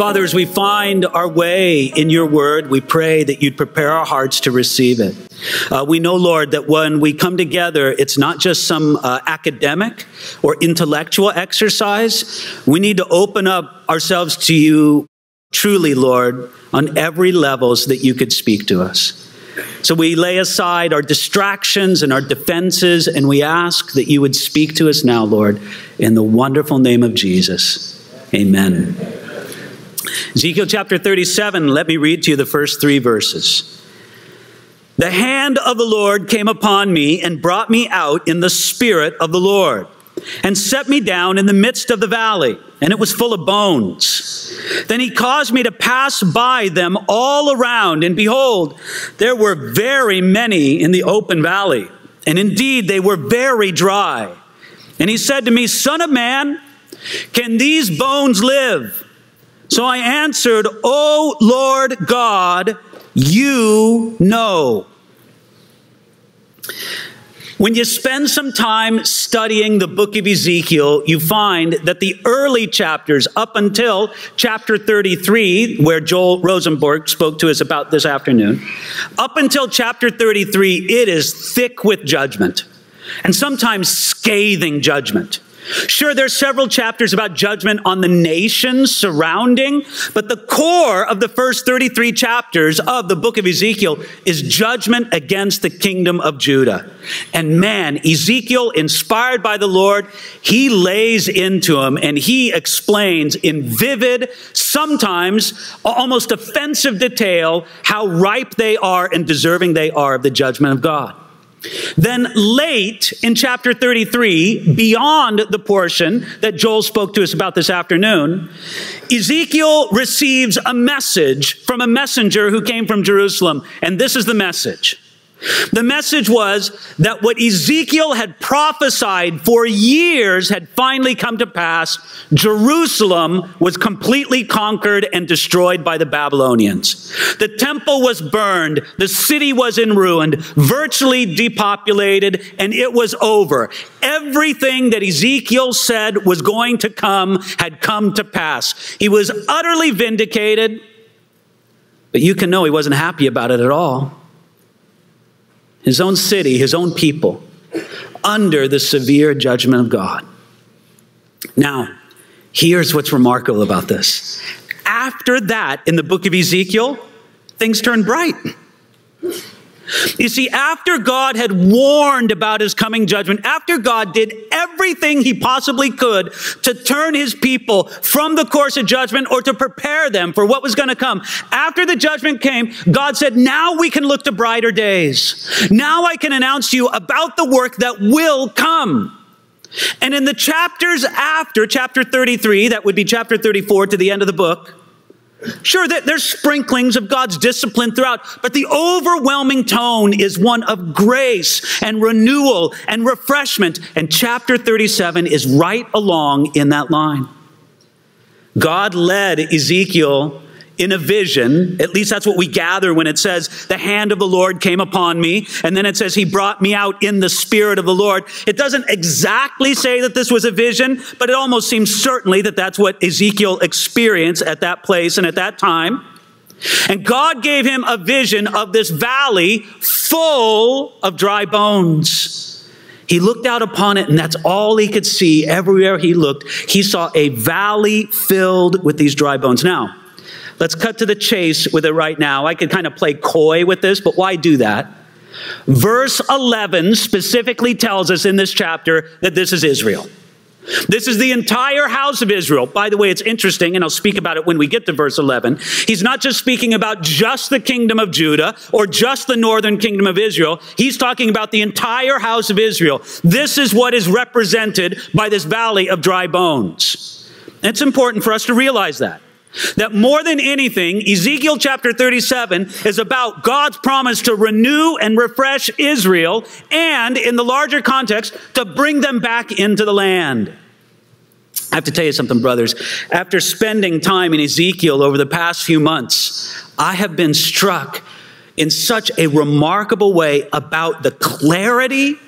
Father, as we find our way in your word, we pray that you'd prepare our hearts to receive it. We know, Lord, that when we come together, it's not just some academic or intellectual exercise. We need to open up ourselves to you truly, Lord, on every level so that you could speak to us. So we lay aside our distractions and our defenses, and we ask that you would speak to us now, Lord, in the wonderful name of Jesus. Amen. Ezekiel chapter 37, let me read to you the first 3 verses. The hand of the Lord came upon me and brought me out in the spirit of the Lord and set me down in the midst of the valley, and it was full of bones. Then he caused me to pass by them all around, and behold, there were very many in the open valley, and indeed they were very dry. And he said to me, Son of man, can these bones live? So I answered, O Lord God, you know. When you spend some time studying the book of Ezekiel, you find that the early chapters up until chapter 33, where Joel Rosenberg spoke to us about this afternoon, up until chapter 33, it is thick with judgment, and sometimes scathing judgment. Sure, there's several chapters about judgment on the nations surrounding, but the core of the first 33 chapters of the book of Ezekiel is judgment against the kingdom of Judah. And man, Ezekiel, inspired by the Lord, he lays into him and he explains in vivid, sometimes almost offensive detail, how ripe they are and deserving they are of the judgment of God. Then late in chapter 33, beyond the portion that Joel spoke to us about this afternoon, Ezekiel receives a message from a messenger who came from Jerusalem, and this is the message. The message was that what Ezekiel had prophesied for years had finally come to pass. Jerusalem was completely conquered and destroyed by the Babylonians. The temple was burned. The city was in ruin, virtually depopulated, and it was over. Everything that Ezekiel said was going to come had come to pass. He was utterly vindicated, but you can know he wasn't happy about it at all. His own city, his own people, under the severe judgment of God. Now, here's what's remarkable about this. After that, in the book of Ezekiel, things turn bright. You see, after God had warned about his coming judgment, after God did everything he possibly could to turn his people from the course of judgment or to prepare them for what was going to come, after the judgment came, God said, now we can look to brighter days. Now I can announce to you about the work that will come. And in the chapters after chapter 33, that would be chapter 34 to the end of the book, sure, there's sprinklings of God's discipline throughout, but the overwhelming tone is one of grace and renewal and refreshment. And chapter 37 is right along in that line. God led Ezekiel in a vision, at least that's what we gather when it says, the hand of the Lord came upon me, and then it says, he brought me out in the spirit of the Lord. It doesn't exactly say that this was a vision, but it almost seems certainly that that's what Ezekiel experienced at that place and at that time. And God gave him a vision of this valley full of dry bones. He looked out upon it, and that's all he could see. Everywhere he looked, he saw a valley filled with these dry bones. Now, let's cut to the chase with it right now. I could kind of play coy with this, but why do that? Verse 11 specifically tells us in this chapter that this is Israel. This is the entire house of Israel. By the way, it's interesting, and I'll speak about it when we get to verse 11. He's not just speaking about just the kingdom of Judah or just the northern kingdom of Israel. He's talking about the entire house of Israel. This is what is represented by this valley of dry bones. It's important for us to realize that. That more than anything, Ezekiel chapter 37 is about God's promise to renew and refresh Israel and, in the larger context, to bring them back into the land. I have to tell you something, brothers. After spending time in Ezekiel over the past few months, I have been struck in such a remarkable way about the clarity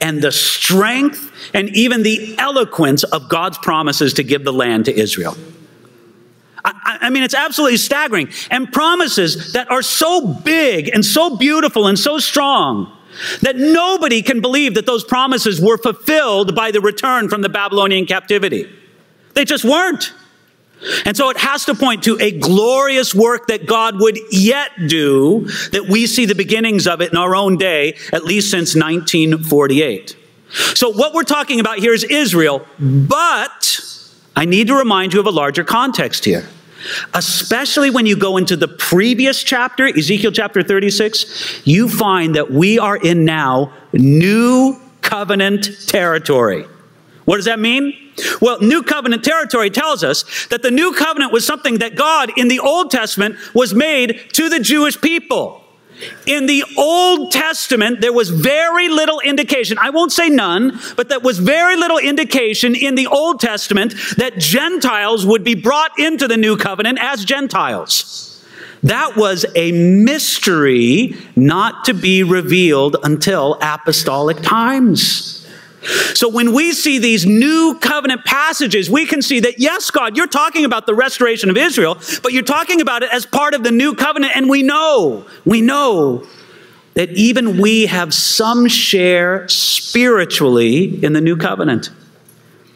and the strength and even the eloquence of God's promises to give the land to Israel. I mean, it's absolutely staggering. And promises that are so big and so beautiful and so strong that nobody can believe that those promises were fulfilled by the return from the Babylonian captivity. They just weren't. And so it has to point to a glorious work that God would yet do, that we see the beginnings of it in our own day, at least since 1948. So what we're talking about here is Israel, but I need to remind you of a larger context here, especially when you go into the previous chapter, Ezekiel chapter 36, you find that we are in now new covenant territory. What does that mean? Well, new covenant territory tells us that the new covenant was something that God in the Old Testament was made to the Jewish people. In the Old Testament, there was very little indication, I won't say none, but there was very little indication in the Old Testament that Gentiles would be brought into the new covenant as Gentiles. That was a mystery not to be revealed until apostolic times. So when we see these new covenant passages, we can see that, yes, God, you're talking about the restoration of Israel, but you're talking about it as part of the new covenant. And we know that even we have some share spiritually in the new covenant.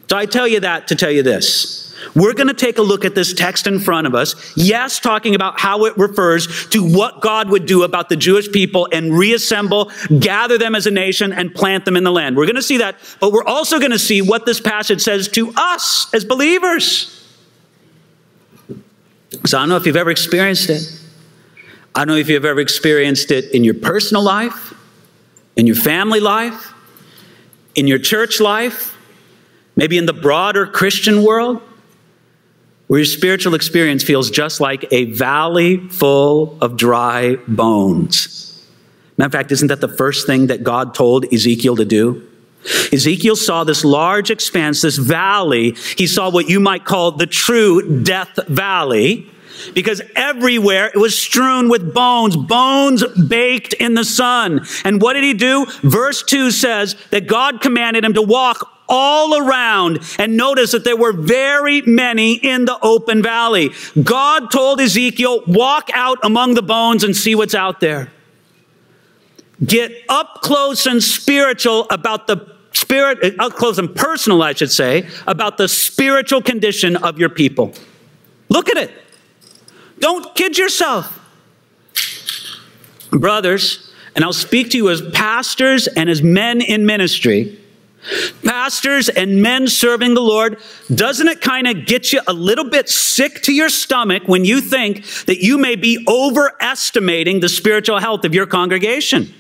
So I tell you that to tell you this. We're going to take a look at this text in front of us. Yes, talking about how it refers to what God would do about the Jewish people and reassemble, gather them as a nation and plant them in the land. We're going to see that, but we're also going to see what this passage says to us as believers. So I don't know if you've ever experienced it. I don't know if you've ever experienced it in your personal life, in your family life, in your church life, maybe in the broader Christian world, where your spiritual experience feels just like a valley full of dry bones. Matter of fact, isn't that the first thing that God told Ezekiel to do? Ezekiel saw this large expanse, this valley. He saw what you might call the true death valley, because everywhere it was strewn with bones, bones baked in the sun. And what did he do? Verse 2 says that God commanded him to walk all around, and notice that there were very many in the open valley. God told Ezekiel, walk out among the bones and see what's out there. Get up close and spiritual about the spirit, up close and personal, I should say, about the spiritual condition of your people. Look at it. Don't kid yourself. Brothers, and I'll speak to you as pastors and as men in ministry, pastors and men serving the Lord, doesn't it kind of get you a little bit sick to your stomach when you think that you may be overestimating the spiritual health of your congregation?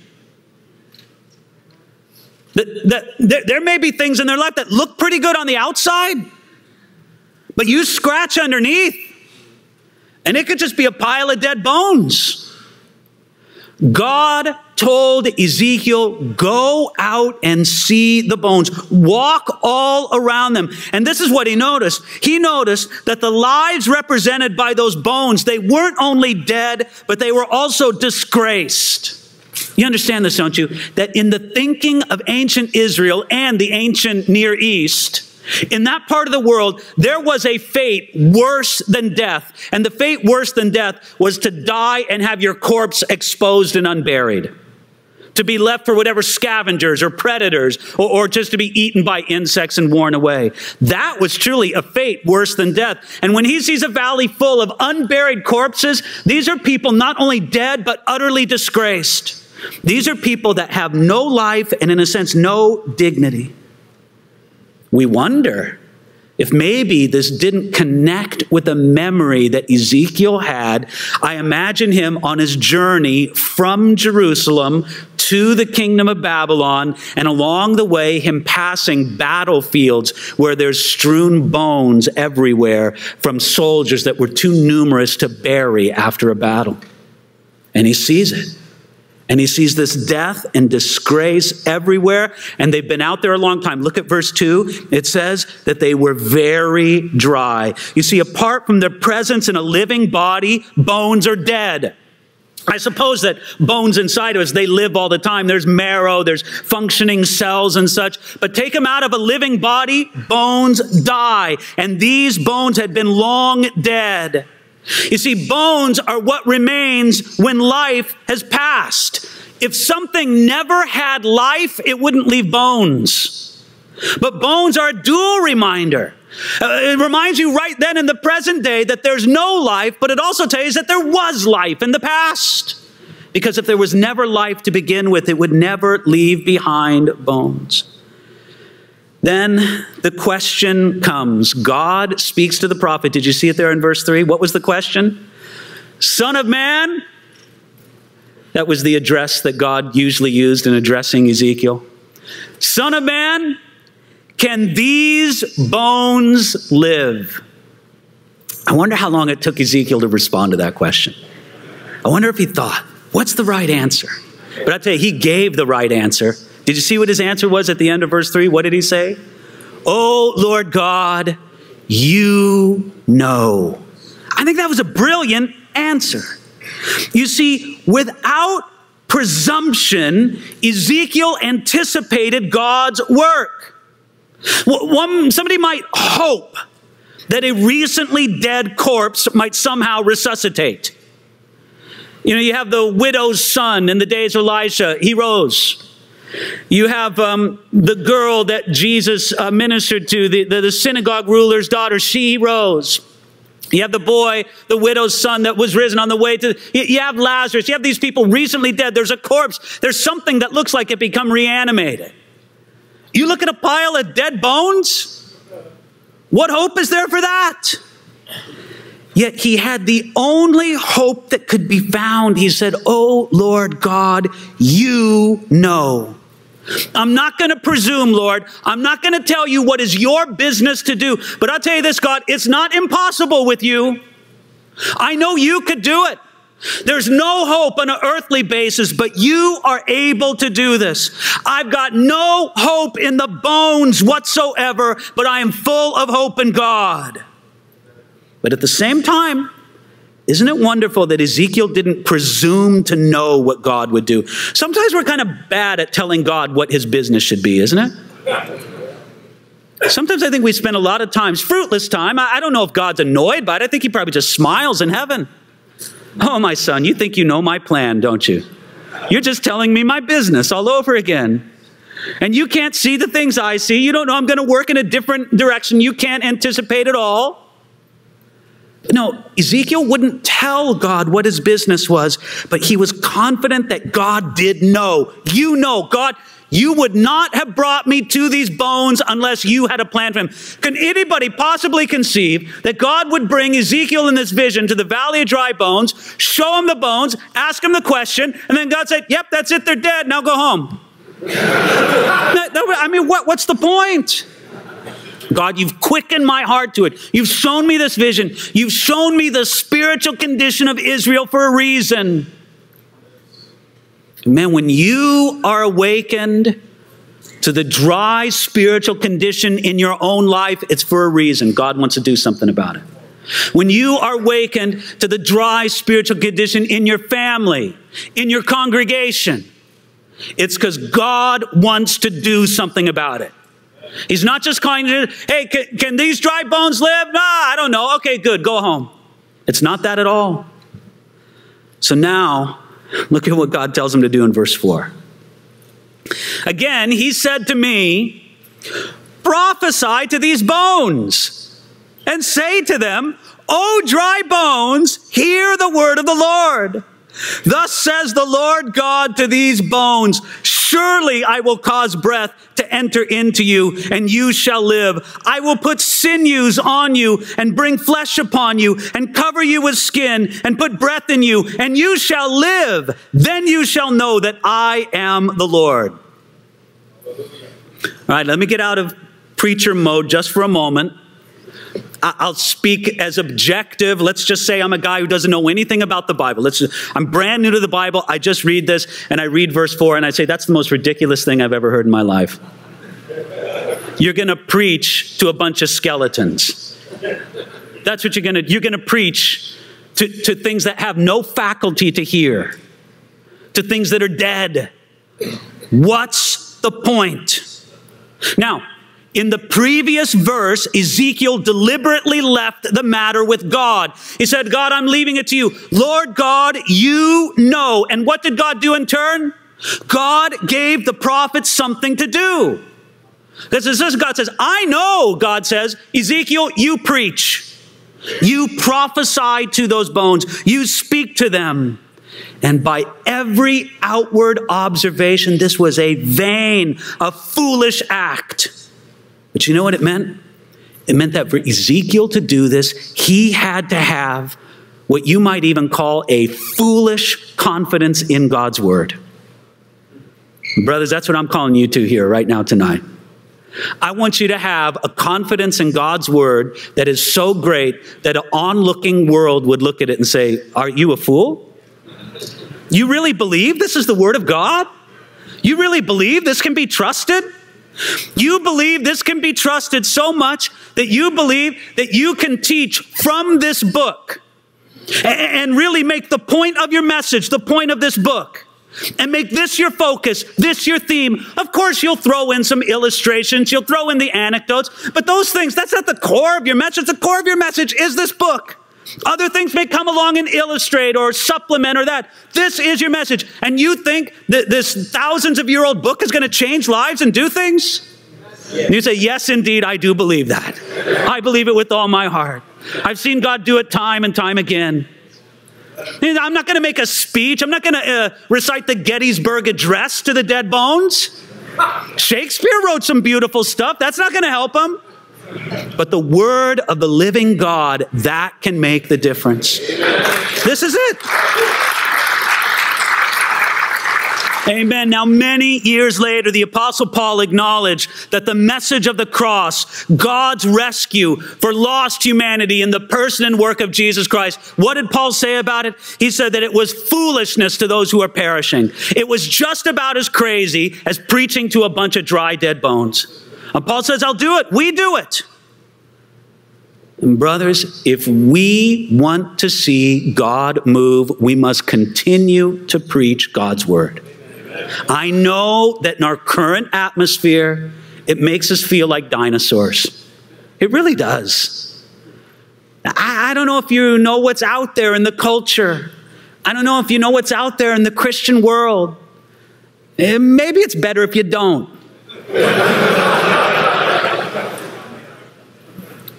There may be things in their life that look pretty good on the outside, but you scratch underneath, and it could just be a pile of dead bones. God told Ezekiel, go out and see the bones. Walk all around them. And this is what he noticed. He noticed that the lives represented by those bones, they weren't only dead, but they were also disgraced. You understand this, don't you? That in the thinking of ancient Israel and the ancient Near East, in that part of the world, there was a fate worse than death. And the fate worse than death was to die and have your corpse exposed and unburied, to be left for whatever scavengers or predators, or just to be eaten by insects and worn away. That was truly a fate worse than death. And when he sees a valley full of unburied corpses, these are people not only dead, but utterly disgraced. These are people that have no life and, in a sense, no dignity. We wonder if maybe this didn't connect with a memory that Ezekiel had. I imagine him on his journey from Jerusalem to the kingdom of Babylon, and along the way, him passing battlefields where there's strewn bones everywhere from soldiers that were too numerous to bury after a battle. And he sees it. And he sees this death and disgrace everywhere, and they've been out there a long time. Look at verse 2. It says that they were very dry. You see, apart from their presence in a living body, bones are dead. I suppose that bones inside of us, they live all the time. There's marrow, there's functioning cells and such. But take them out of a living body, bones die. And these bones had been long dead. You see, bones are what remains when life has passed. If something never had life, it wouldn't leave bones. But bones are a dual reminder. It reminds you right then in the present day that there's no life, but it also tells you that there was life in the past. Because if there was never life to begin with, it would never leave behind bones. Then the question comes. God speaks to the prophet. Did you see it there in verse 3? What was the question? Son of man? That was the address that God usually used in addressing Ezekiel. Son of man, can these bones live? I wonder how long it took Ezekiel to respond to that question. I wonder if he thought, what's the right answer? But I tell you, he gave the right answer. Did you see what his answer was at the end of verse 3? What did he say? Oh, Lord God, you know. I think that was a brilliant answer. You see, without presumption, Ezekiel anticipated God's work. Somebody might hope that a recently dead corpse might somehow resuscitate. You know, you have the widow's son in the days of Elisha. He rose. You have the girl that Jesus ministered to, the synagogue ruler's daughter. She rose. You have the boy, the widow's son that was risen on the way to... You have Lazarus. You have these people recently dead. There's a corpse. There's something that looks like it become reanimated. You look at a pile of dead bones? What hope is there for that? Yet he had the only hope that could be found. He said, oh, Lord God, you know. I'm not going to presume, Lord. I'm not going to tell you what is your business to do. But I'll tell you this, God, it's not impossible with you. I know you could do it. There's no hope on an earthly basis, but you are able to do this. I've got no hope in the bones whatsoever, but I am full of hope in God. But at the same time, isn't it wonderful that Ezekiel didn't presume to know what God would do? Sometimes we're kind of bad at telling God what his business should be, isn't it? Sometimes I think we spend a lot of times, fruitless time. I don't know if God's annoyed by it. I think he probably just smiles in heaven. Oh, my son, you think you know my plan, don't you? You're just telling me my business all over again. And you can't see the things I see. You don't know I'm going to work in a different direction. You can't anticipate it all. No, Ezekiel wouldn't tell God what his business was, but he was confident that God did know. You know, God, you would not have brought me to these bones unless you had a plan for him. Can anybody possibly conceive that God would bring Ezekiel in this vision to the valley of dry bones, show him the bones, ask him the question, and then God said, yep, that's it, they're dead, now go home. I mean, what's the point? God, you've quickened my heart to it. You've shown me this vision. You've shown me the spiritual condition of Israel for a reason. Man, when you are awakened to the dry spiritual condition in your own life, it's for a reason. God wants to do something about it. When you are awakened to the dry spiritual condition in your family, in your congregation, it's because God wants to do something about it. He's not just calling you, hey, can these dry bones live? Nah, I don't know. Okay, good, go home. It's not that at all. So now, look at what God tells him to do in verse 4. Again, he said to me, prophesy to these bones and say to them, O dry bones, hear the word of the Lord. Thus says the Lord God to these bones, surely I will cause breath to enter into you, and you shall live. I will put sinews on you, and bring flesh upon you, and cover you with skin, and put breath in you, and you shall live. Then you shall know that I am the Lord. All right, let me get out of preacher mode just for a moment. I'll speak as objective. Let's just say I'm a guy who doesn't know anything about the Bible. I'm brand new to the Bible. I just read this, and I read verse 4, and I say, that's the most ridiculous thing I've ever heard in my life. You're going to preach to a bunch of skeletons. That's what you're going to preach to things that have no faculty to hear, to things that are dead. What's the point? Now, in the previous verse, Ezekiel deliberately left the matter with God. He said, God, I'm leaving it to you. Lord God, you know. And what did God do in turn? God gave the prophets something to do. This is this God says, I know, God says, Ezekiel, you preach. You prophesy to those bones. You speak to them. And by every outward observation, this was a vain, a foolish act. But you know what it meant? It meant that for Ezekiel to do this, he had to have what you might even call a foolish confidence in God's word. Brothers, that's what I'm calling you to here right now tonight. I want you to have a confidence in God's word that is so great that an onlooking world would look at it and say, are you a fool? You really believe this is the word of God? You really believe this can be trusted? You believe this can be trusted so much that you believe that you can teach from this book and really make the point of your message, the point of this book. And make this your focus, this your theme. Of course, you'll throw in some illustrations. You'll throw in the anecdotes. But those things, that's not the core of your message. The core of your message is this book. Other things may come along and illustrate or supplement or that. This is your message. And you think that this thousands-of-year-old book is going to change lives and do things? Yes. And you say, yes, indeed, I do believe that. I believe it with all my heart. I've seen God do it time and time again. I'm not going to make a speech. I'm not going to recite the Gettysburg Address to the dead bones. Shakespeare wrote some beautiful stuff. That's not going to help them. But the word of the living God, that can make the difference. This is it. Amen. Now, many years later, the Apostle Paul acknowledged that the message of the cross, God's rescue for lost humanity in the person and work of Jesus Christ. What did Paul say about it? He said that it was foolishness to those who are perishing. It was just about as crazy as preaching to a bunch of dry, dead bones. And Paul says, I'll do it. We do it. And brothers, if we want to see God move, we must continue to preach God's word. I know that in our current atmosphere, it makes us feel like dinosaurs. It really does. I don't know if you know what's out there in the culture. I don't know if you know what's out there in the Christian world. And maybe it's better if you don't.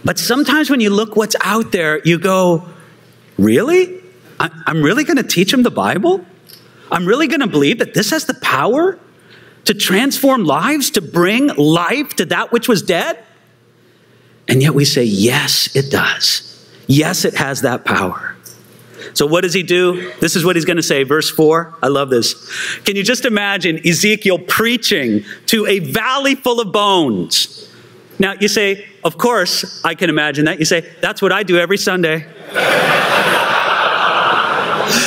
But sometimes when you look what's out there, you go, really? I'm really going to teach them the Bible? I'm really going to believe that this has the power to transform lives, to bring life to that which was dead? And yet we say, yes, it does. Yes, it has that power. So what does he do? This is what he's going to say. Verse 4. I love this. Can you just imagine Ezekiel preaching to a valley full of bones? Now, you say, of course, I can imagine that. You say, that's what I do every Sunday.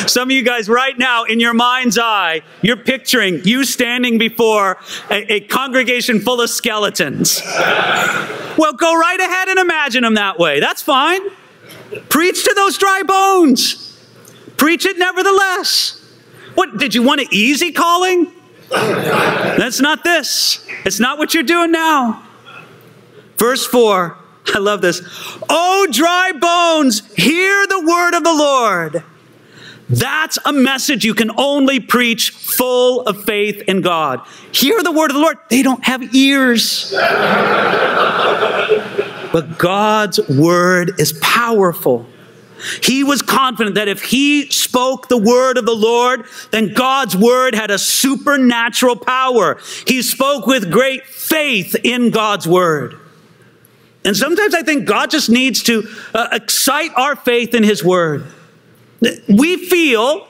Some of you guys right now, in your mind's eye, you're picturing you standing before a congregation full of skeletons. Well, go right ahead and imagine them that way. That's fine. Preach to those dry bones. Preach it nevertheless. What, did you want an easy calling? That's not this. It's not what you're doing now. Verse 4, I love this. Oh, dry bones, hear the word of the Lord. That's a message you can only preach full of faith in God. Hear the word of the Lord. They don't have ears. But God's word is powerful. He was confident that if he spoke the word of the Lord, then God's word had a supernatural power. He spoke with great faith in God's word. And sometimes I think God just needs to excite our faith in his word. We feel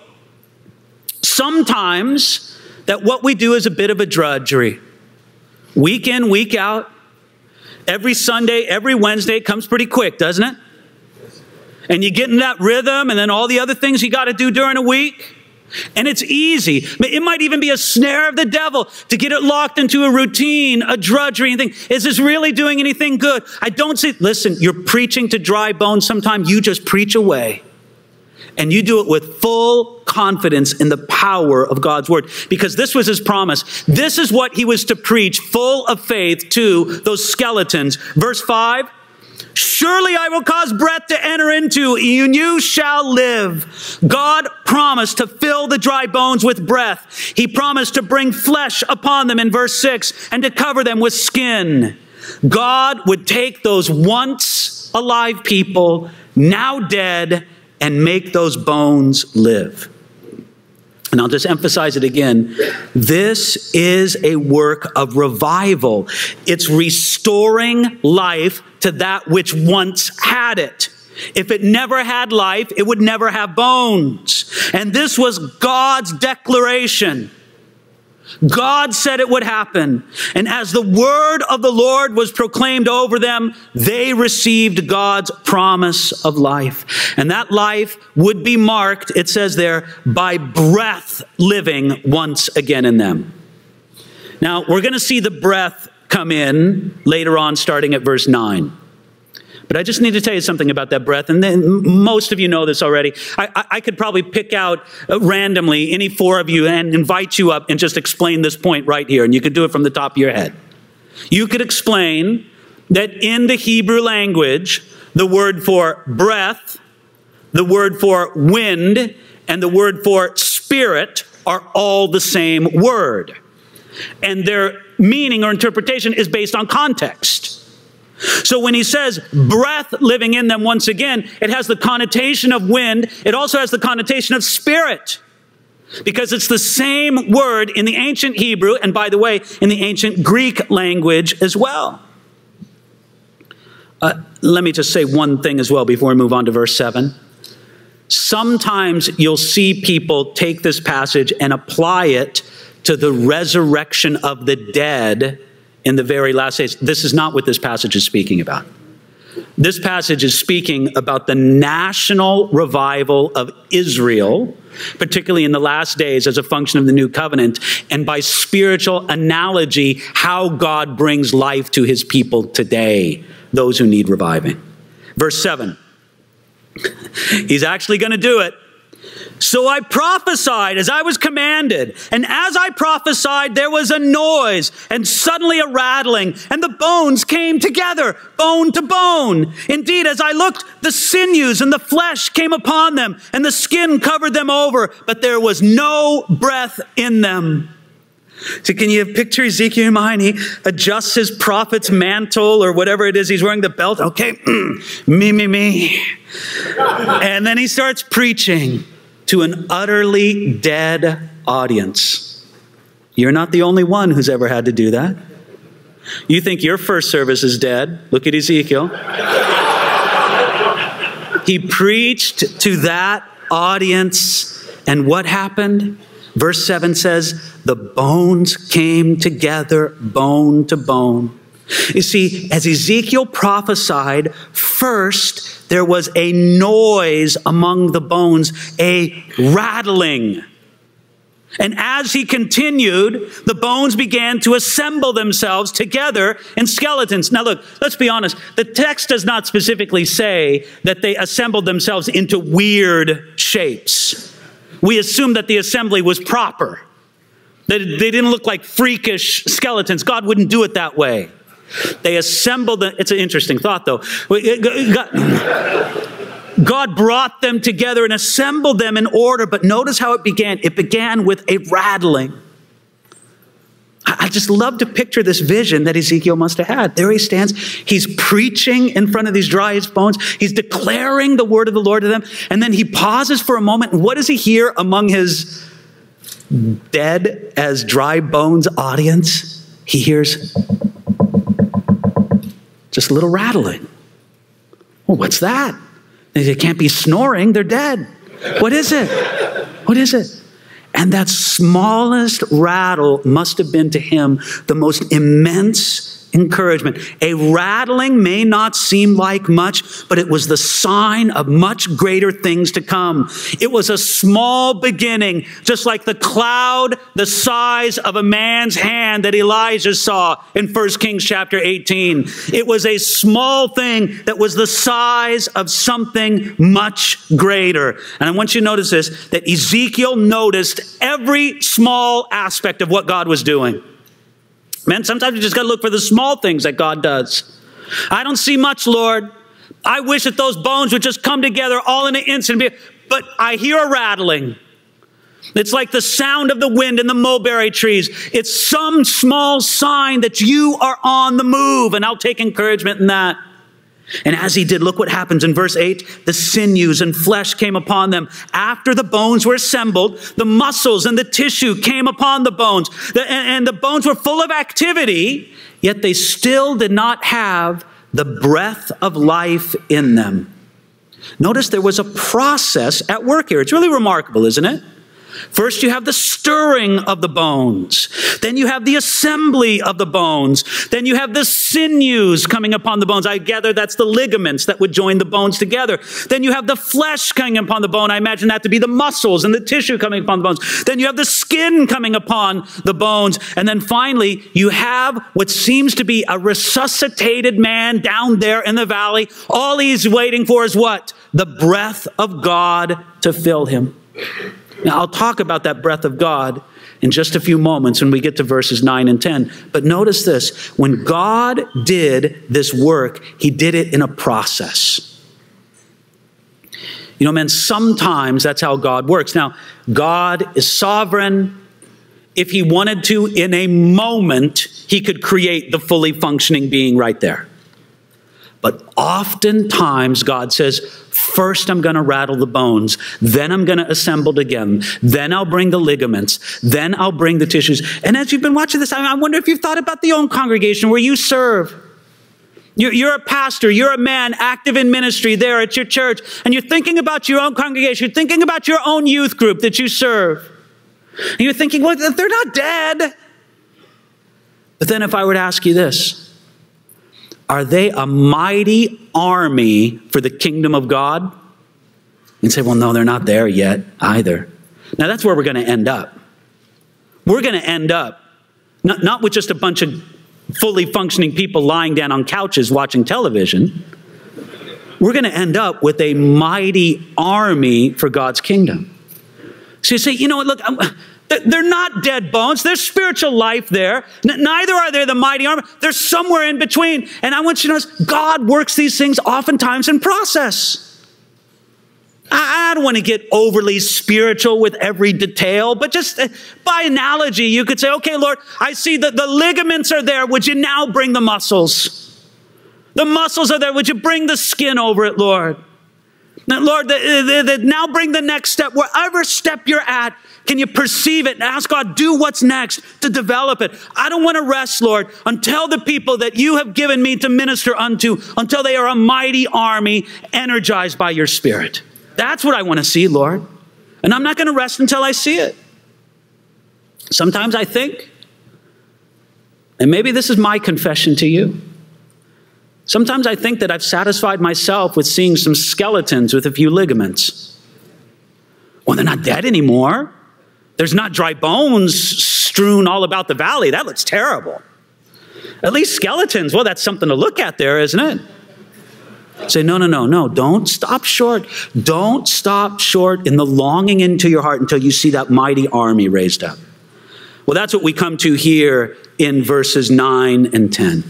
sometimes that what we do is a bit of a drudgery. Week in, week out, every Sunday, every Wednesday, it comes pretty quick, doesn't it? And you get in that rhythm and then all the other things you got to do during a week. And it's easy. It might even be a snare of the devil to get it locked into a routine, a drudgery, and think, is this really doing anything good? I don't see. Listen, you're preaching to dry bones. Sometimes you just preach away. And you do it with full confidence in the power of God's word. Because this was his promise. This is what he was to preach, full of faith, to those skeletons. Verse 5, surely I will cause breath to enter into, and you shall live. God promised to fill the dry bones with breath. He promised to bring flesh upon them in verse 6, and to cover them with skin. God would take those once alive people, now dead, and make those bones live. And I'll just emphasize it again. This is a work of revival. It's restoring life to that which once had it. If it never had life, it would never have bones. And this was God's declaration. God said it would happen. And as the word of the Lord was proclaimed over them, they received God's promise of life. And that life would be marked, it says there, by breath living once again in them. Now, we're going to see the breath come in later on, starting at verse 9. But I just need to tell you something about that breath. And then most of you know this already. I could probably pick out randomly any four of you and invite you up and just explain this point right here. And you could do it from the top of your head. You could explain that in the Hebrew language, the word for breath, the word for wind, and the word for spirit are all the same word. And their meaning or interpretation is based on context. So when he says breath living in them once again, it has the connotation of wind. It also has the connotation of spirit, because it's the same word in the ancient Hebrew, and by the way, in the ancient Greek language as well. Let me just say one thing as well before we move on to verse 7. Sometimes you'll see people take this passage and apply it to the resurrection of the dead in the very last days. This is not what this passage is speaking about. This passage is speaking about the national revival of Israel, particularly in the last days as a function of the new covenant, and by spiritual analogy, how God brings life to his people today, those who need reviving. Verse 7, he's actually going to do it. So I prophesied as I was commanded, and as I prophesied, there was a noise, and suddenly a rattling, and the bones came together, bone to bone. Indeed, as I looked, the sinews and the flesh came upon them, and the skin covered them over, but there was no breath in them. So can you picture Ezekiel in mind? He adjusts his prophet's mantle or whatever it is he's wearing, the belt. Okay, me. And then he starts preaching to an utterly dead audience. You're not the only one who's ever had to do that. You think your first service is dead. Look at Ezekiel. He preached to that audience, and what happened? Verse 7 says, the bones came together, bone to bone. You see, as Ezekiel prophesied, first there was a noise among the bones, a rattling. And as he continued, the bones began to assemble themselves together in skeletons. Now look, let's be honest. The text does not specifically say that they assembled themselves into weird shapes. We assume that the assembly was proper, that they didn't look like freakish skeletons. God wouldn't do it that way. They assembled them. It's an interesting thought, though. God brought them together and assembled them in order, but notice how it began. It began with a rattling. I just love to picture this vision that Ezekiel must have had. There he stands. He's preaching in front of these dry bones. He's declaring the word of the Lord to them. And then he pauses for a moment. And what does he hear among his dead as dry bones audience? He hears just a little rattling. Well, what's that? They can't be snoring. They're dead. What is it? What is it? And that smallest rattle must have been to him the most immense encouragement. A rattling may not seem like much, but it was the sign of much greater things to come. It was a small beginning, just like the cloud the size of a man's hand that Elijah saw in 1 Kings chapter 18. It was a small thing that was the size of something much greater. And I want you to notice this, that Ezekiel noticed every small aspect of what God was doing. Man, sometimes we just got to look for the small things that God does. I don't see much, Lord. I wish that those bones would just come together all in an instant. But I hear a rattling. It's like the sound of the wind in the mulberry trees. It's some small sign that you are on the move, and I'll take encouragement in that. And as he did, look what happens in verse 8. The sinews and flesh came upon them. After the bones were assembled, the muscles and the tissue came upon the bones. And the bones were full of activity, yet they still did not have the breath of life in them. Notice there was a process at work here. It's really remarkable, isn't it? First, you have the stirring of the bones. Then you have the assembly of the bones. Then you have the sinews coming upon the bones. I gather that's the ligaments that would join the bones together. Then you have the flesh coming upon the bone. I imagine that to be the muscles and the tissue coming upon the bones. Then you have the skin coming upon the bones. And then finally, you have what seems to be a resuscitated man down there in the valley. All he's waiting for is what? The breath of God to fill him. Now, I'll talk about that breath of God in just a few moments when we get to verses 9 and 10. But notice this. When God did this work, he did it in a process. You know, man, sometimes that's how God works. Now, God is sovereign. If he wanted to, in a moment, he could create the fully functioning being right there. But oftentimes God says, first I'm going to rattle the bones, then I'm going to assemble again, then I'll bring the ligaments, then I'll bring the tissues. And as you've been watching this, I wonder if you've thought about the own congregation where you serve. You're a pastor, you're a man active in ministry there at your church, and you're thinking about your own congregation, you're thinking about your own youth group that you serve. And you're thinking, well, they're not dead. But then if I were to ask you this, are they a mighty army for the kingdom of God? And say, well, no, they're not there yet either. Now, that's where we're going to end up. We're going to end up not with just a bunch of fully functioning people lying down on couches watching television. We're going to end up with a mighty army for God's kingdom. So you say, you know what, look, they're not dead bones. There's spiritual life there. Neither are they the mighty army. They're somewhere in between. And I want you to notice, God works these things oftentimes in process. I don't want to get overly spiritual with every detail, but just by analogy, you could say, okay, Lord, I see that the ligaments are there. Would you now bring the muscles? The muscles are there. Would you bring the skin over it, Lord? Now, Lord, now bring the next step. Wherever step you're at, can you perceive it and ask God, do what's next to develop it? I don't want to rest, Lord, until the people that you have given me to minister unto, until they are a mighty army energized by your Spirit. That's what I want to see, Lord. And I'm not going to rest until I see it. Sometimes I think, and maybe this is my confession to you, sometimes I think that I've satisfied myself with seeing some skeletons with a few ligaments. Well, they're not dead anymore. There's not dry bones strewn all about the valley. That looks terrible. At least skeletons, well, that's something to look at there, isn't it? Say, no, don't stop short. Don't stop short in the longing into your heart until you see that mighty army raised up. Well, that's what we come to here in verses 9 and 10.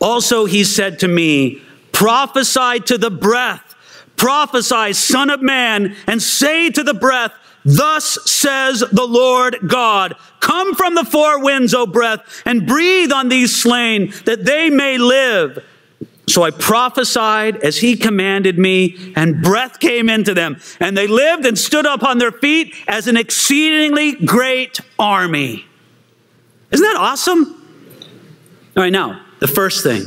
Also, he said to me, prophesy to the breath, prophesy, son of man, and say to the breath, thus says the Lord God, come from the four winds, O breath, and breathe on these slain, that they may live. So I prophesied as he commanded me, and breath came into them, and they lived and stood up on their feet as an exceedingly great army. Isn't that awesome? All right, now, the first thing,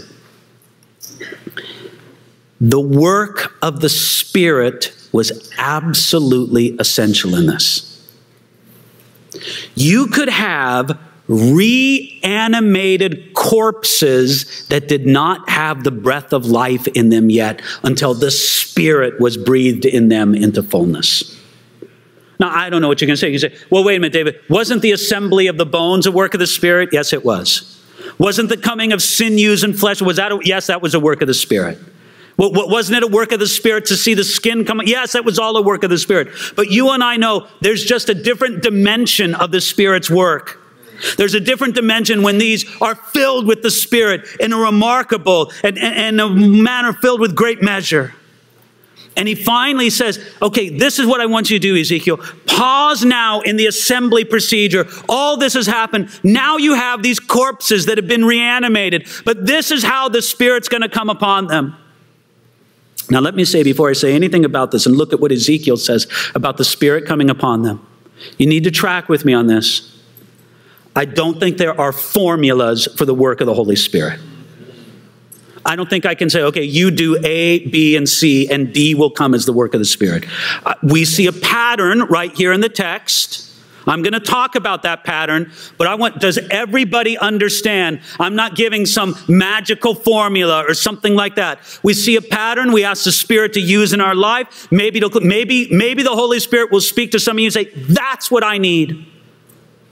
the work of the Spirit was absolutely essential in this. You could have reanimated corpses that did not have the breath of life in them yet until the Spirit was breathed in them into fullness. Now, I don't know what you're going to say. You say, well, wait a minute, David. Wasn't the assembly of the bones a work of the Spirit? Yes, it was. Wasn't the coming of sinews and flesh, was that a, yes, that was a work of the Spirit. Wasn't it a work of the Spirit to see the skin come? Yes, that was all a work of the Spirit. But you and I know there's just a different dimension of the Spirit's work. There's a different dimension when these are filled with the Spirit in a remarkable and a manner filled with great measure. And he finally says, okay, this is what I want you to do, Ezekiel. Pause now in the assembly procedure. All this has happened. Now you have these corpses that have been reanimated. But this is how the Spirit's going to come upon them. Now let me say, before I say anything about this, and look at what Ezekiel says about the Spirit coming upon them. You need to track with me on this. I don't think there are formulas for the work of the Holy Spirit. I don't think I can say, okay, you do A, B, and C, and D will come as the work of the Spirit. We see a pattern right here in the text. I'm going to talk about that pattern, but I want, does everybody understand? I'm not giving some magical formula or something like that. We see a pattern we ask the Spirit to use in our life. Maybe the Holy Spirit will speak to some of you and say, that's what I need.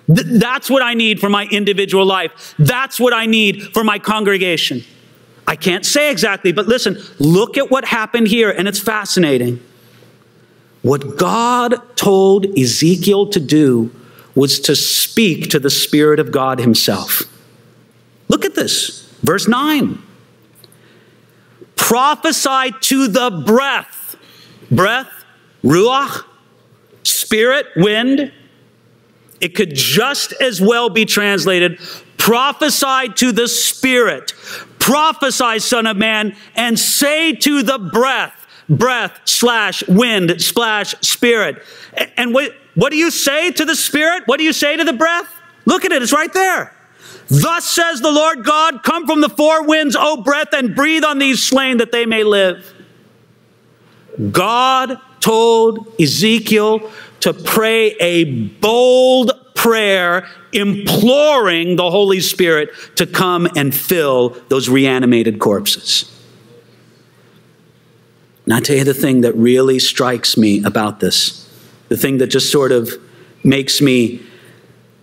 That's what I need for my individual life. That's what I need for my congregation. I can't say exactly, but listen, look at what happened here, and it's fascinating. What God told Ezekiel to do was to speak to the Spirit of God himself. Look at this, verse 9. Prophesy to the breath. Breath, ruach, spirit, wind. It could just as well be translated, prophesy to the Spirit. Prophesy, son of man, and say to the breath, breath slash wind slash spirit. And what do you say to the Spirit? What do you say to the breath? Look at it. It's right there. Thus says the Lord God, come from the four winds, O breath, and breathe on these slain that they may live. God told Ezekiel to pray a bold prayer imploring the Holy Spirit to come and fill those reanimated corpses. And I tell you the thing that really strikes me about this, the thing that just sort of makes me,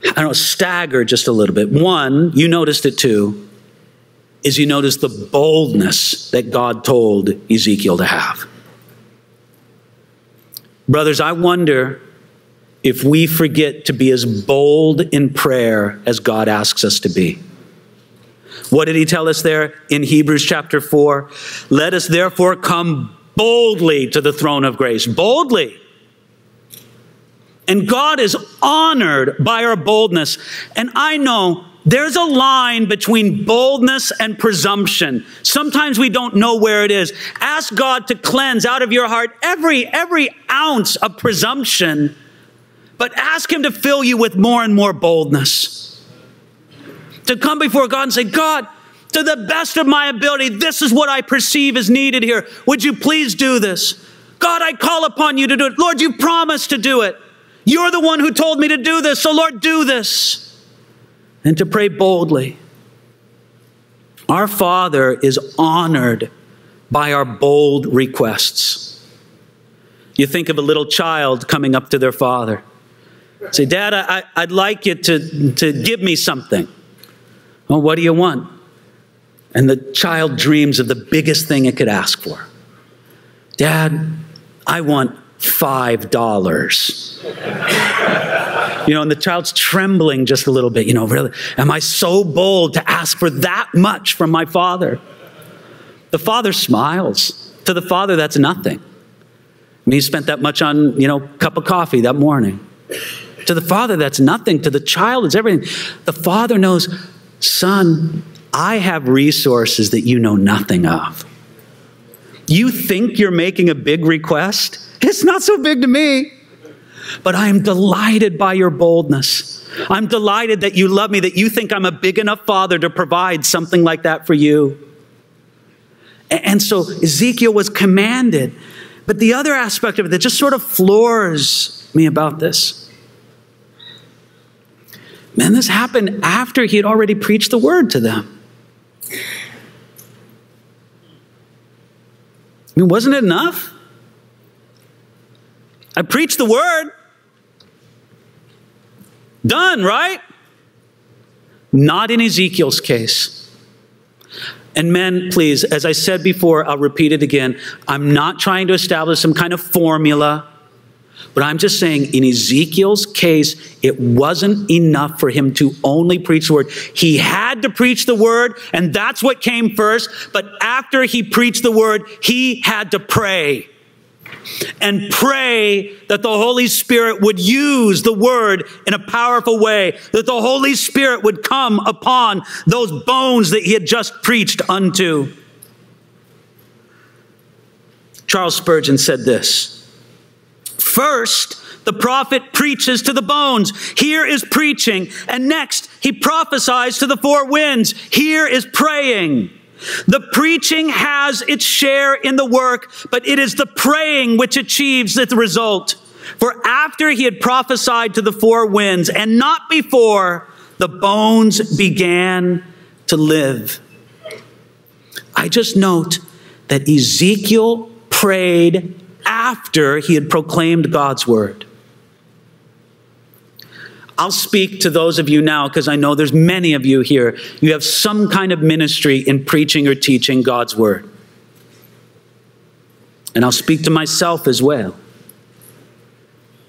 I don't know, stagger just a little bit. One, you noticed it too, is you noticed the boldness that God told Ezekiel to have. Brothers, I wonder if we forget to be as bold in prayer as God asks us to be. What did he tell us there in Hebrews chapter 4? Let us therefore come boldly to the throne of grace. Boldly. And God is honored by our boldness. And I know there's a line between boldness and presumption. Sometimes we don't know where it is. Ask God to cleanse out of your heart every ounce of presumption, but ask him to fill you with more and more boldness. To come before God and say, God, to the best of my ability, this is what I perceive is needed here. Would you please do this? God, I call upon you to do it. Lord, you promised to do it. You're the one who told me to do this, so Lord, do this. And to pray boldly. Our Father is honored by our bold requests. You think of a little child coming up to their father. Say, Dad, I'd like you to give me something. Well, what do you want? And the child dreams of the biggest thing it could ask for. Dad, I want $5. You know, and the child's trembling just a little bit. You know, really, am I so bold to ask for that much from my father? The father smiles. To the father, that's nothing. I mean, he spent that much on, you know, a cup of coffee that morning. To the father, that's nothing. To the child, it's everything. The father knows, son, I have resources that you know nothing of. You think you're making a big request? It's not so big to me. But I am delighted by your boldness. I'm delighted that you love me, that you think I'm a big enough father to provide something like that for you. And so Ezekiel was commanded. But the other aspect of it that just sort of floors me about this. Man, this happened after he had already preached the word to them. I mean, wasn't it enough? I preached the word. Done, right? Not in Ezekiel's case. And men, please, as I said before, I'll repeat it again. I'm not trying to establish some kind of formula, but I'm just saying in Ezekiel's case, it wasn't enough for him to only preach the word. He had to preach the word, and that's what came first. But after he preached the word, he had to pray. And pray that the Holy Spirit would use the word in a powerful way, that the Holy Spirit would come upon those bones that he had just preached unto. Charles Spurgeon said this, "First, the prophet preaches to the bones. Here is preaching. And next, he prophesies to the four winds. Here is praying." The preaching has its share in the work, but it is the praying which achieves the result. For after he had prophesied to the four winds, and not before, the bones began to live. I just note that Ezekiel prayed after he had proclaimed God's word. I'll speak to those of you now because I know there's many of you here. You have some kind of ministry in preaching or teaching God's word. And I'll speak to myself as well.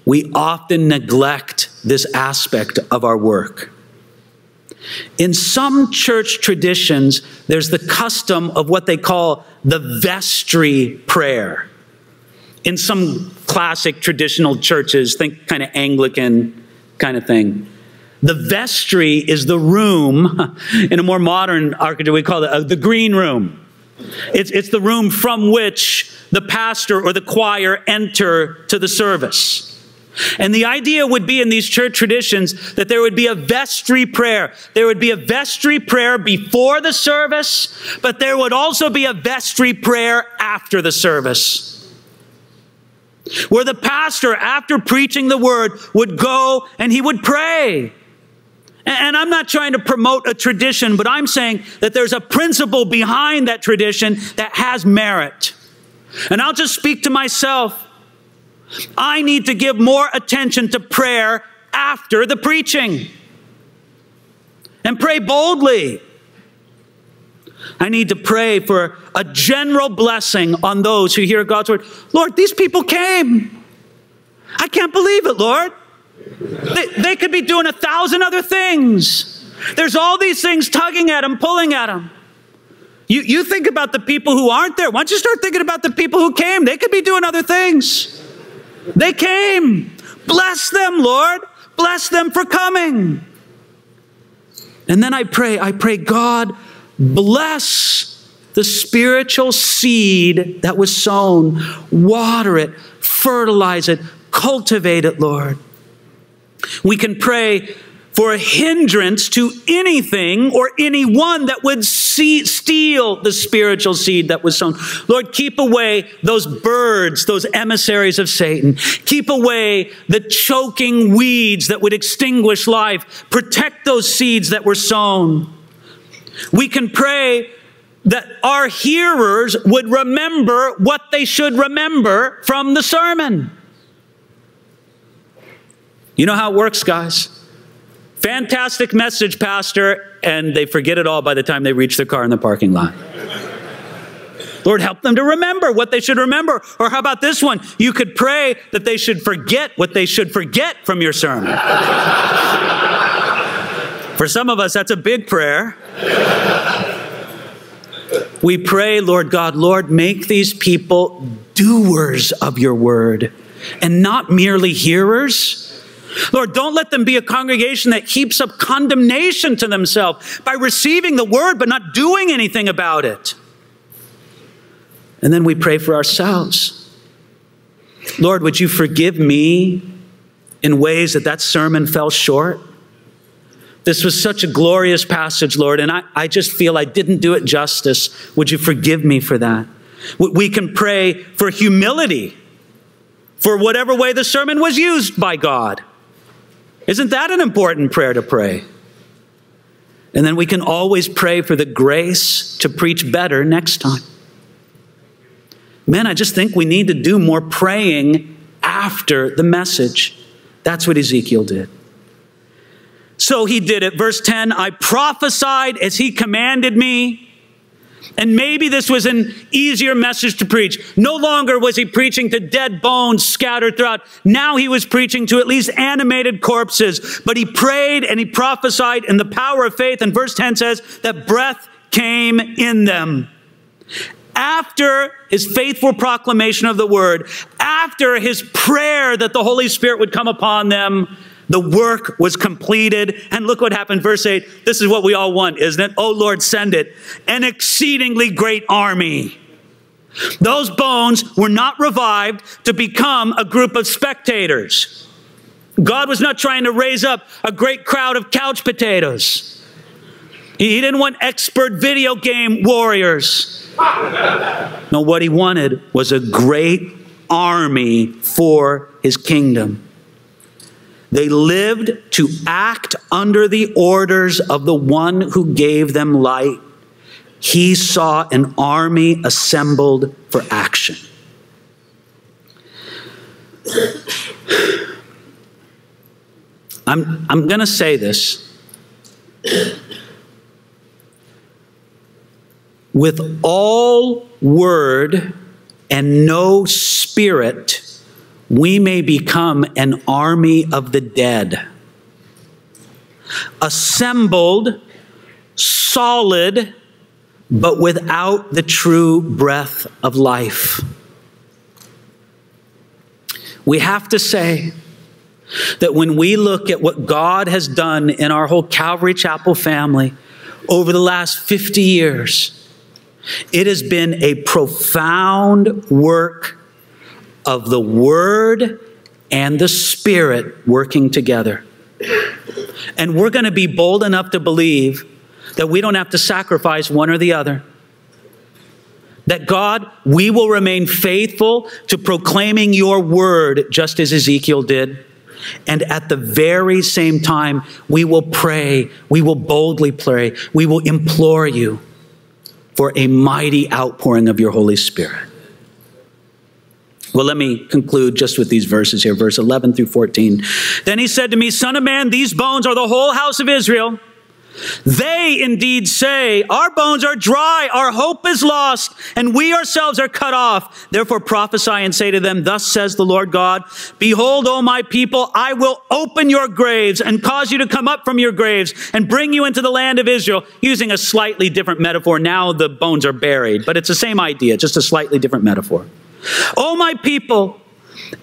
We often neglect this aspect of our work. In some church traditions, there's the custom of what they call the vestry prayer. In some classic traditional churches, think kind of Anglican kind of thing. The vestry is the room, in a more modern architecture, we call it the green room. It's the room from which the pastor or the choir enter to the service. And the idea would be in these church traditions that there would be a vestry prayer. There would be a vestry prayer before the service, but there would also be a vestry prayer after the service, where the pastor, after preaching the word, would go and he would pray. And I'm not trying to promote a tradition, but I'm saying that there's a principle behind that tradition that has merit. And I'll just speak to myself. I need to give more attention to prayer after the preaching. And pray boldly. I need to pray for a general blessing on those who hear God's word. Lord, these people came. I can't believe it, Lord. They could be doing 1,000 other things. There's all these things tugging at them, pulling at them. You think about the people who aren't there. Why don't you start thinking about the people who came? They could be doing other things. They came. Bless them, Lord. Bless them for coming. And then I pray, God, bless the spiritual seed that was sown. Water it, fertilize it, cultivate it, Lord. We can pray for a hindrance to anything or anyone that would steal the spiritual seed that was sown. Lord, keep away those birds, those emissaries of Satan. Keep away the choking weeds that would extinguish life. Protect those seeds that were sown. We can pray that our hearers would remember what they should remember from the sermon. You know how it works, guys. Fantastic message, pastor, and they forget it all by the time they reach their car in the parking lot. Lord, help them to remember what they should remember. Or how about this one? You could pray that they should forget what they should forget from your sermon. For some of us, that's a big prayer. We pray, Lord God, Lord, make these people doers of your word and not merely hearers. Lord, don't let them be a congregation that heaps up condemnation to themselves by receiving the word but not doing anything about it. And then we pray for ourselves. Lord, would you forgive me in ways that sermon fell short? This was such a glorious passage, Lord, and I just feel I didn't do it justice. Would you forgive me for that? We can pray for humility for whatever way the sermon was used by God. Isn't that an important prayer to pray? And then we can always pray for the grace to preach better next time. Man, I just think we need to do more praying after the message. That's what Ezekiel did. So he did it. Verse 10, I prophesied as he commanded me. And maybe this was an easier message to preach. No longer was he preaching to dead bones scattered throughout. Now he was preaching to at least animated corpses. But he prayed and he prophesied in the power of faith. And verse 10 says that breath came in them. After his faithful proclamation of the word, after his prayer that the Holy Spirit would come upon them, the work was completed. And look what happened. Verse 8, this is what we all want, isn't it? Oh, Lord, send it. An exceedingly great army. Those bones were not revived to become a group of spectators. God was not trying to raise up a great crowd of couch potatoes. He didn't want expert video game warriors. No, what he wanted was a great army for his kingdom. They lived to act under the orders of the one who gave them light. He saw an army assembled for action. I'm going to say this. With all word and no spirit, we may become an army of the dead. Assembled, solid, but without the true breath of life. We have to say that when we look at what God has done in our whole Calvary Chapel family over the last 50 years, it has been a profound work of the Word and the Spirit working together. And we're going to be bold enough to believe that we don't have to sacrifice one or the other. That God, we will remain faithful to proclaiming your Word just as Ezekiel did. And at the very same time, we will pray, we will boldly pray, we will implore you for a mighty outpouring of your Holy Spirit. Well, let me conclude just with these verses here, verse 11 through 14. Then he said to me, Son of man, these bones are the whole house of Israel. They indeed say, our bones are dry, our hope is lost, and we ourselves are cut off. Therefore prophesy and say to them, thus says the Lord God, behold, O my people, I will open your graves and cause you to come up from your graves and bring you into the land of Israel. Using a slightly different metaphor, now the bones are buried, but it's the same idea, just a slightly different metaphor. O my people,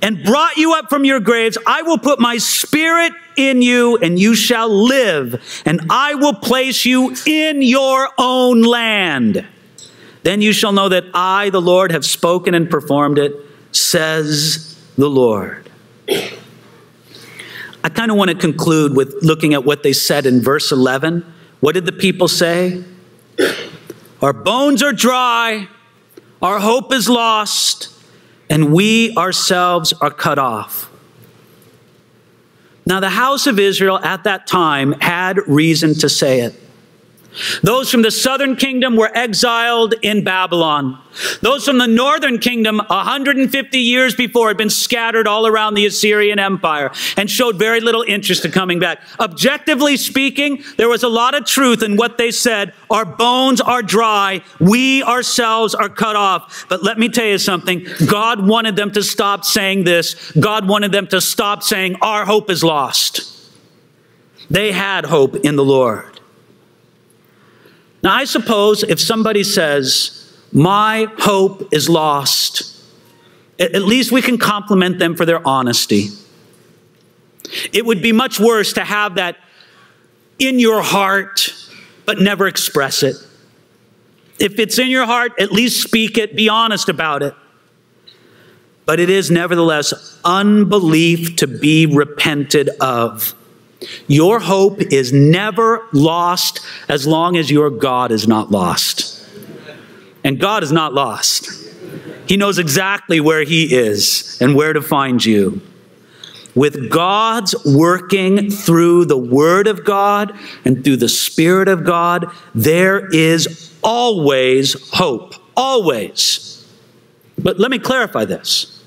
and brought you up from your graves, I will put my spirit in you, and you shall live, and I will place you in your own land. Then you shall know that I, the Lord, have spoken and performed it, says the Lord. I kind of want to conclude with looking at what they said in verse 11. What did the people say? Our bones are dry, our hope is lost, and we ourselves are cut off. Now, the house of Israel at that time had reason to say it. Those from the southern kingdom were exiled in Babylon. Those from the northern kingdom 150 years before had been scattered all around the Assyrian Empire and showed very little interest in coming back. Objectively speaking, there was a lot of truth in what they said. Our bones are dry. We ourselves are cut off. But let me tell you something. God wanted them to stop saying this. God wanted them to stop saying, our hope is lost. They had hope in the Lord. Now, I suppose if somebody says, my hope is lost, at least we can compliment them for their honesty. It would be much worse to have that in your heart, but never express it. If it's in your heart, at least speak it, be honest about it. But it is nevertheless unbelief to be repented of. Your hope is never lost as long as your God is not lost. And God is not lost. He knows exactly where he is and where to find you. With God's working through the Word of God and through the Spirit of God, there is always hope. Always. But let me clarify this.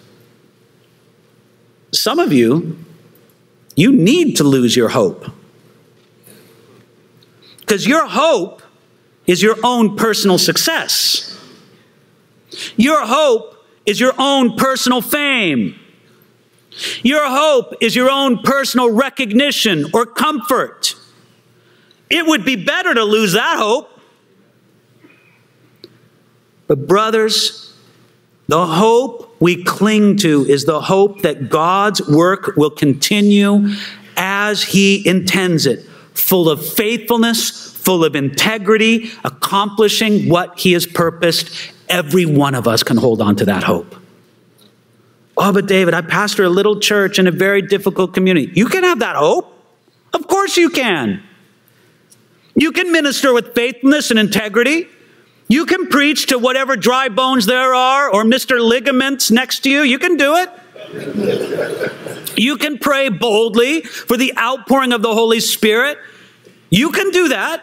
Some of you, you need to lose your hope. Because your hope is your own personal success. Your hope is your own personal fame. Your hope is your own personal recognition or comfort. It would be better to lose that hope. But brothers, the hope we cling to is the hope that God's work will continue as He intends it, full of faithfulness, full of integrity, accomplishing what He has purposed. Every one of us can hold on to that hope. Oh, but David, I pastor a little church in a very difficult community. You can have that hope. Of course you can. You can minister with faithfulness and integrity. You can preach to whatever dry bones there are or Mr. Ligaments next to you. You can do it. You can pray boldly for the outpouring of the Holy Spirit. You can do that.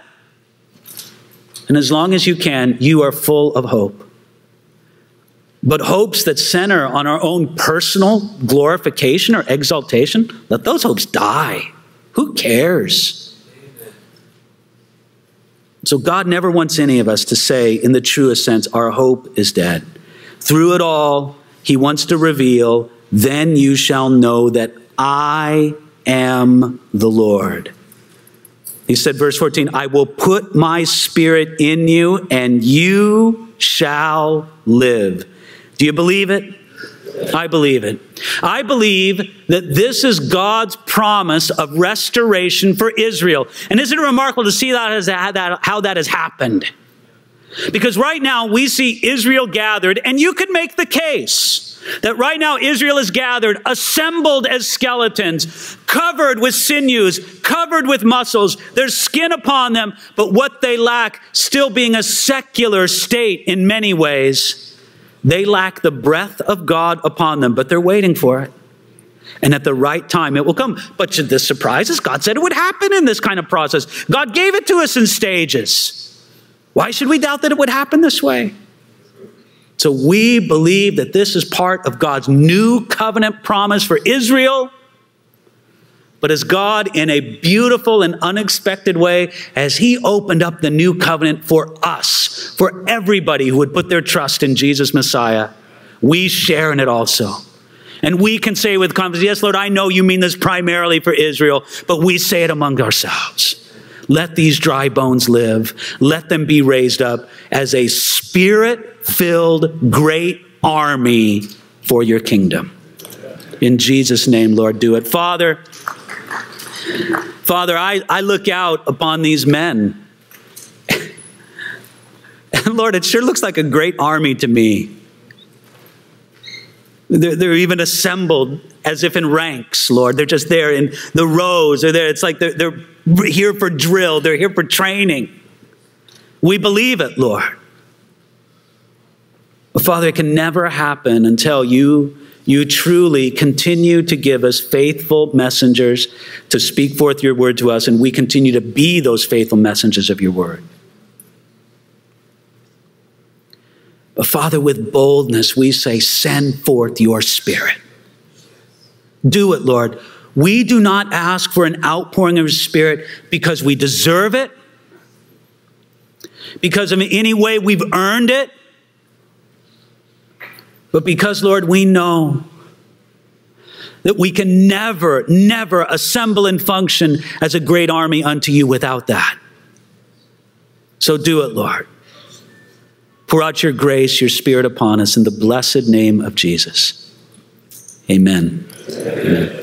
And as long as you can, you are full of hope. But hopes that center on our own personal glorification or exaltation, let those hopes die. Who cares? So God never wants any of us to say, in the truest sense, our hope is dead. Through it all, He wants to reveal, then you shall know that I am the Lord. He said, verse 14, I will put my spirit in you and you shall live. Do you believe it? I believe it. I believe that this is God's promise of restoration for Israel. And isn't it remarkable to see that how that has happened? Because right now we see Israel gathered, and you could make the case that right now Israel is gathered, assembled as skeletons, covered with sinews, covered with muscles, there's skin upon them, but what they lack, still being a secular state in many ways, they lack the breath of God upon them, but they're waiting for it. And at the right time, it will come. But should this surprise us? God said it would happen in this kind of process. God gave it to us in stages. Why should we doubt that it would happen this way? So we believe that this is part of God's new covenant promise for Israel. But as God, in a beautiful and unexpected way, as He opened up the new covenant for us, for everybody who would put their trust in Jesus Messiah, we share in it also. And we can say with confidence, yes, Lord, I know you mean this primarily for Israel, but we say it among ourselves. Let these dry bones live. Let them be raised up as a spirit-filled great army for your kingdom. In Jesus' name, Lord, do it. Father, I look out upon these men. And Lord, it sure looks like a great army to me. They're even assembled as if in ranks, Lord. They're just there in the rows. They're there. It's like they're here for drill. They're here for training. We believe it, Lord. But Father, it can never happen until you truly continue to give us faithful messengers to speak forth your word to us, and we continue to be those faithful messengers of your word. But Father, with boldness, we say, send forth your spirit. Do it, Lord. We do not ask for an outpouring of your spirit because we deserve it, because in any way we've earned it, but because, Lord, we know that we can never, never assemble and function as a great army unto you without that. So do it, Lord. Pour out your grace, your spirit upon us in the blessed name of Jesus. Amen. Amen.